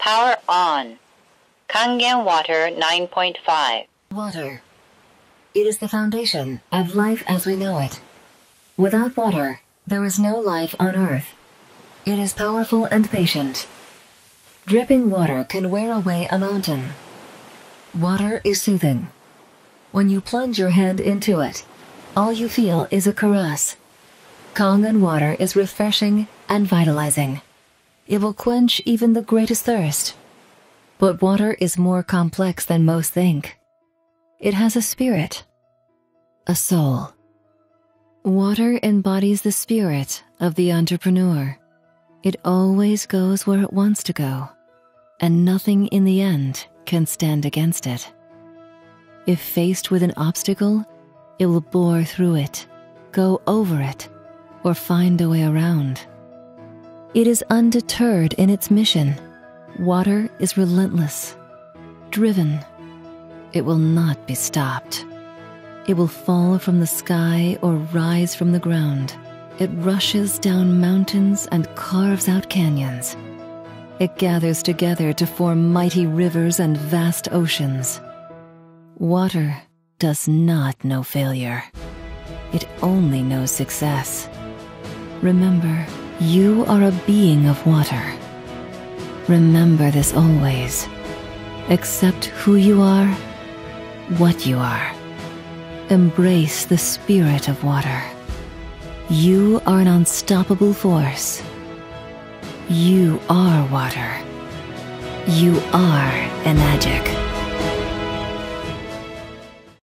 Power on. Kangen Water 9.5. Water. It is the foundation of life as we know it. Without water, there is no life on Earth. It is powerful and patient. Dripping water can wear away a mountain. Water is soothing. When you plunge your hand into it, all you feel is a caress. Kangen Water is refreshing and vitalizing. It will quench even the greatest thirst. But water is more complex than most think. It has a spirit, a soul. Water embodies the spirit of the entrepreneur. It always goes where it wants to go, and nothing in the end can stand against it. If faced with an obstacle, it will bore through it, go over it, or find a way around. It is undeterred in its mission. Water is relentless, driven. It will not be stopped. It will fall from the sky or rise from the ground. It rushes down mountains and carves out canyons. It gathers together to form mighty rivers and vast oceans. Water does not know failure. It only knows success. Remember, you are a being of water. Remember this always. Accept who you are, what you are. Embrace the spirit of water. You are an unstoppable force. You are water. You are Enagic.